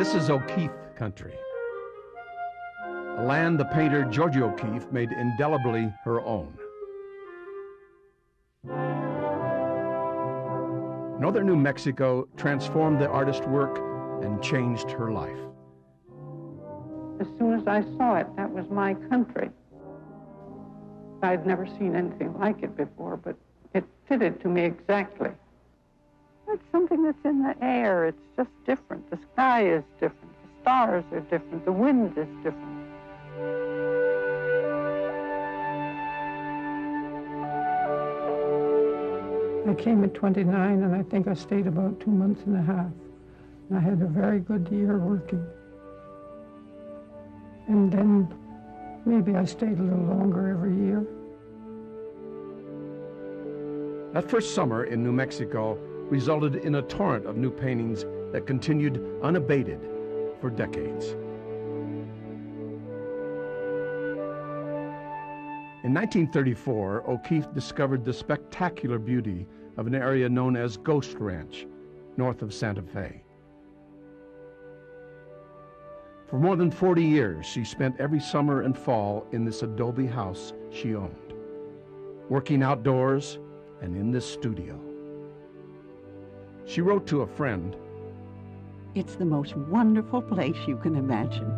This is O'Keeffe country, a land the painter Georgia O'Keeffe made indelibly her own. Northern New Mexico transformed the artist's work and changed her life. As soon as I saw it, that was my country. I'd never seen anything like it before, but it fitted to me exactly. It's something that's in the air. It's just different. The sky is different. The stars are different. The wind is different. I came at 29, and I think I stayed about 2.5 months. And I had a very good year working. And then maybe I stayed a little longer every year. That first summer in New Mexico resulted in a torrent of new paintings that continued unabated for decades. In 1934, O'Keeffe discovered the spectacular beauty of an area known as Ghost Ranch, north of Santa Fe. For more than 40 years, she spent every summer and fall in this adobe house she owned, working outdoors and in this studio. She wrote to a friend, "It's the most wonderful place you can imagine.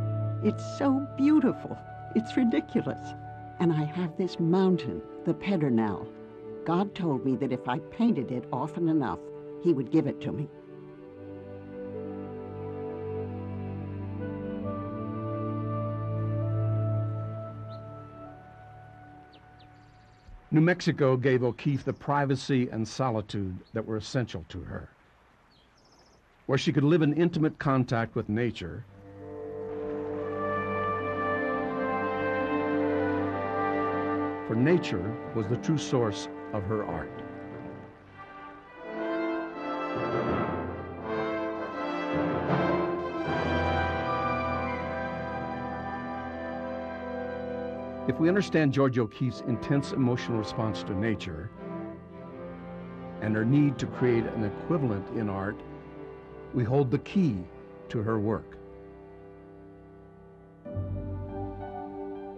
It's so beautiful, it's ridiculous. And I have this mountain, the Pedernal. God told me that if I painted it often enough, he would give it to me." New Mexico gave O'Keeffe the privacy and solitude that were essential to her, where she could live in intimate contact with nature . For nature was the true source of her art. If we understand Georgia O'Keeffe's intense emotional response to nature and her need to create an equivalent in art, we hold the key to her work.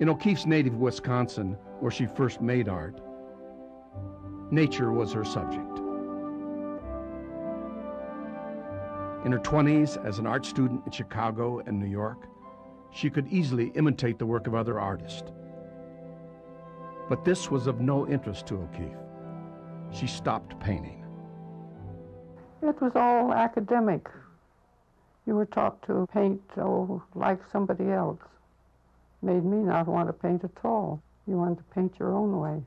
In O'Keeffe's native Wisconsin, where she first made art, nature was her subject. In her 20s, as an art student in Chicago and New York, she could easily imitate the work of other artists. But this was of no interest to O'Keeffe. She stopped painting. It was all academic. You were taught to paint, oh, like somebody else. Made me not want to paint at all. You wanted to paint your own way.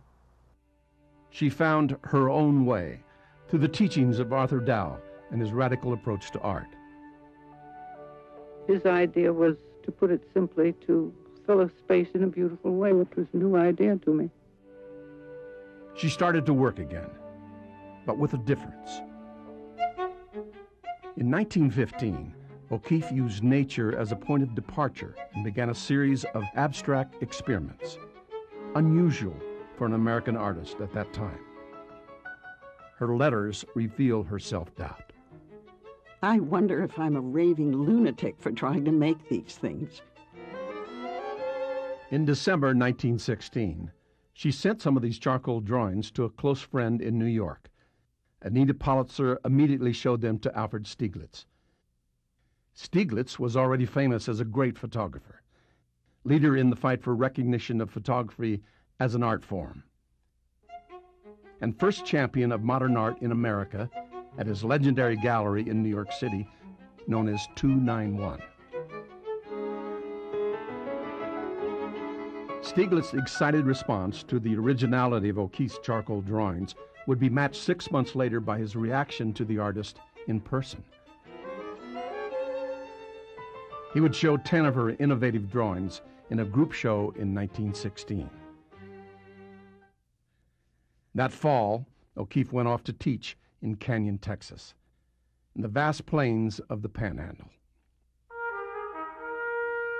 She found her own way through the teachings of Arthur Dow and his radical approach to art. His idea was, to put it simply, to fill a space in a beautiful way, which was a new idea to me. She started to work again, but with a difference. In 1915, O'Keeffe used nature as a point of departure and began a series of abstract experiments, unusual for an American artist at that time. Her letters reveal her self-doubt. "I wonder if I'm a raving lunatic for trying to make these things." In December 1916, she sent some of these charcoal drawings to a close friend in New York. Anita Pollitzer immediately showed them to Alfred Stieglitz. Stieglitz was already famous as a great photographer, leader in the fight for recognition of photography as an art form, and first champion of modern art in America at his legendary gallery in New York City, known as 291. Stieglitz's excited response to the originality of O'Keeffe's charcoal drawings would be matched 6 months later by his reaction to the artist in person. He would show 10 of her innovative drawings in a group show in 1916. That fall, O'Keeffe went off to teach in Canyon, Texas, in the vast plains of the Panhandle.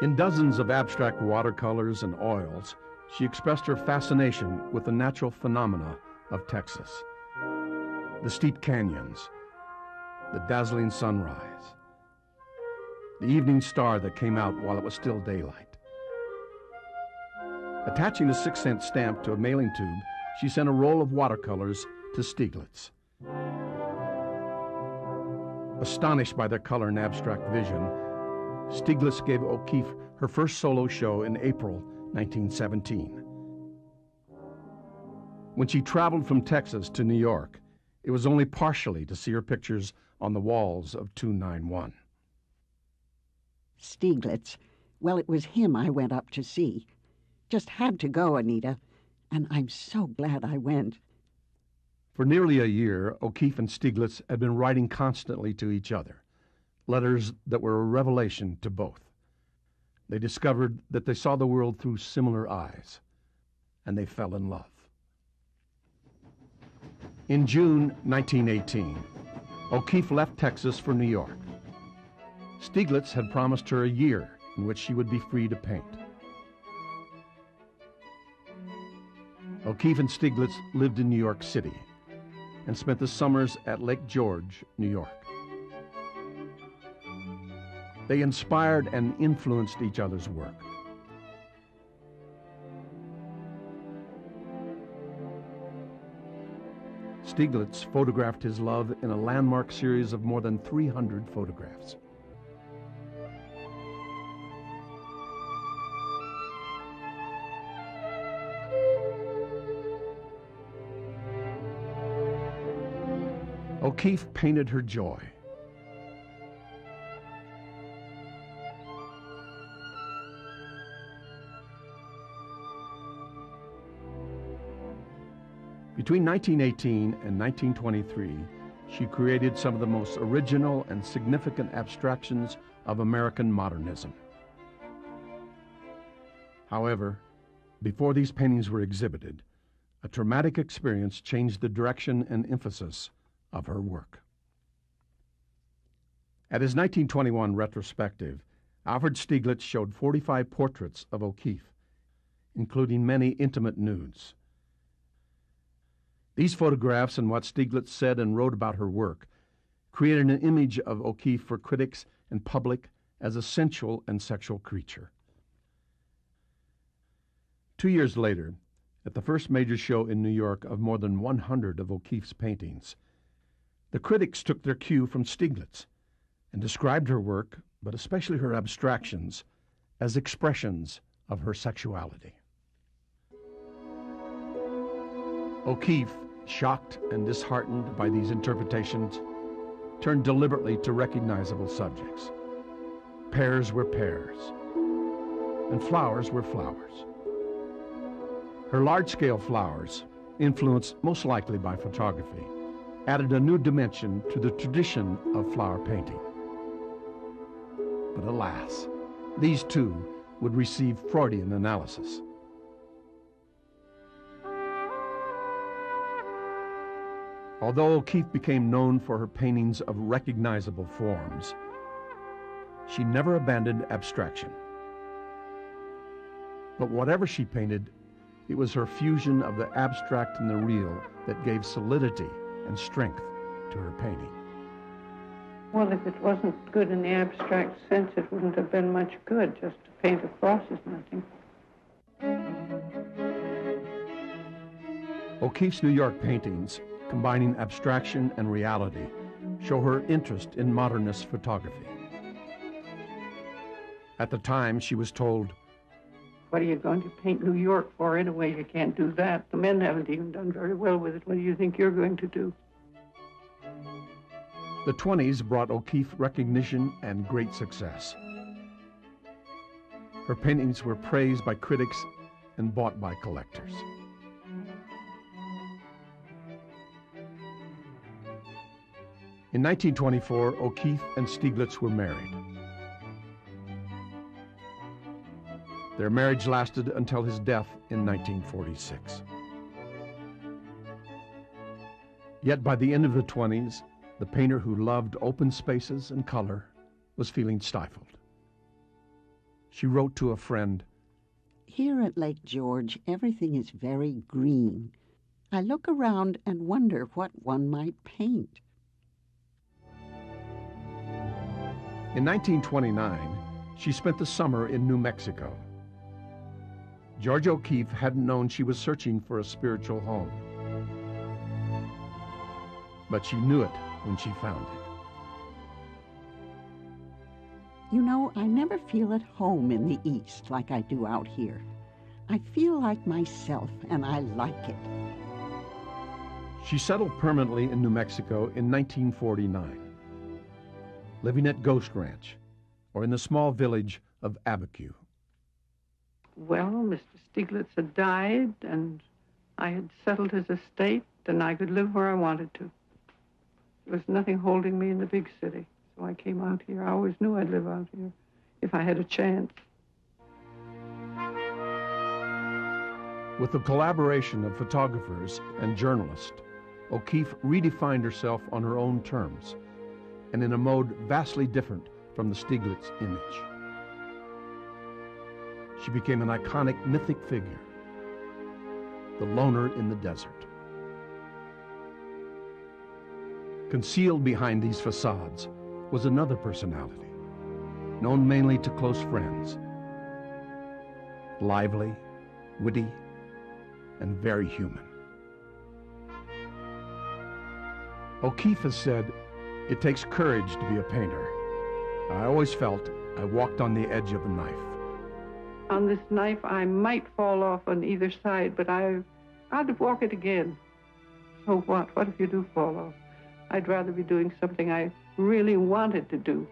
In dozens of abstract watercolors and oils, she expressed her fascination with the natural phenomena of Texas: the steep canyons, the dazzling sunrise, the evening star that came out while it was still daylight. Attaching a 6-cent stamp to a mailing tube, she sent a roll of watercolors to Stieglitz. Astonished by their color and abstract vision, Stieglitz gave O'Keeffe her first solo show in April 1917. When she traveled from Texas to New York, it was only partially to see her pictures on the walls of 291. Stieglitz, well, it was him I went up to see. Just had to go, Anita, and I'm so glad I went. For nearly a year, O'Keeffe and Stieglitz had been writing constantly to each other, letters that were a revelation to both. They discovered that they saw the world through similar eyes, and they fell in love. In June 1918, O'Keeffe left Texas for New York. Stieglitz had promised her a year in which she would be free to paint. O'Keeffe and Stieglitz lived in New York City and spent the summers at Lake George, New York. They inspired and influenced each other's work. Stieglitz photographed his love in a landmark series of more than 300 photographs. O'Keeffe painted her joy. Between 1918 and 1923, she created some of the most original and significant abstractions of American modernism. However, before these paintings were exhibited, a traumatic experience changed the direction and emphasis of her work. At his 1921 retrospective, Alfred Stieglitz showed 45 portraits of O'Keeffe, including many intimate nudes. These photographs and what Stieglitz said and wrote about her work created an image of O'Keeffe for critics and public as a sensual and sexual creature. 2 years later, at the first major show in New York of more than 100 of O'Keeffe's paintings, the critics took their cue from Stieglitz and described her work, but especially her abstractions, as expressions of her sexuality. O'Keeffe, shocked and disheartened by these interpretations, turned deliberately to recognizable subjects. Pears were pears, and flowers were flowers. Her large-scale flowers, influenced most likely by photography, added a new dimension to the tradition of flower painting. But alas, these too would receive Freudian analysis. Although O'Keeffe became known for her paintings of recognizable forms, she never abandoned abstraction. But whatever she painted, it was her fusion of the abstract and the real that gave solidity and strength to her painting. Well, if it wasn't good in the abstract sense, it wouldn't have been much good. Just to paint a cross is nothing. O'Keeffe's New York paintings, combining abstraction and reality, show her interest in modernist photography. At the time, she was told, "What are you going to paint New York for? In a way, you can't do that. The men haven't even done very well with it. What do you think you're going to do?" The 20s brought O'Keeffe recognition and great success. Her paintings were praised by critics and bought by collectors. In 1924, O'Keeffe and Stieglitz were married. Their marriage lasted until his death in 1946. Yet by the end of the 20s, the painter who loved open spaces and color was feeling stifled. She wrote to a friend, "Here at Lake George, everything is very green. I look around and wonder what one might paint." In 1929, she spent the summer in New Mexico. Georgia O'Keeffe hadn't known she was searching for a spiritual home, but she knew it when she found it. You know, I never feel at home in the East like I do out here. I feel like myself, and I like it. She settled permanently in New Mexico in 1949, living at Ghost Ranch, or in the small village of Abiquiu. Well, Mr. Stieglitz had died, and I had settled his estate, and I could live where I wanted to. There was nothing holding me in the big city, so I came out here. I always knew I'd live out here if I had a chance. With the collaboration of photographers and journalists, O'Keeffe redefined herself on her own terms and in a mode vastly different from the Stieglitz image. She became an iconic mythic figure, the loner in the desert. Concealed behind these facades was another personality, known mainly to close friends. Lively, witty, and very human. O'Keeffe has said, "It takes courage to be a painter. I always felt I walked on the edge of a knife. On this knife, I might fall off on either side, but I'd walk it again. So what? What if you do fall off? I'd rather be doing something I really wanted to do."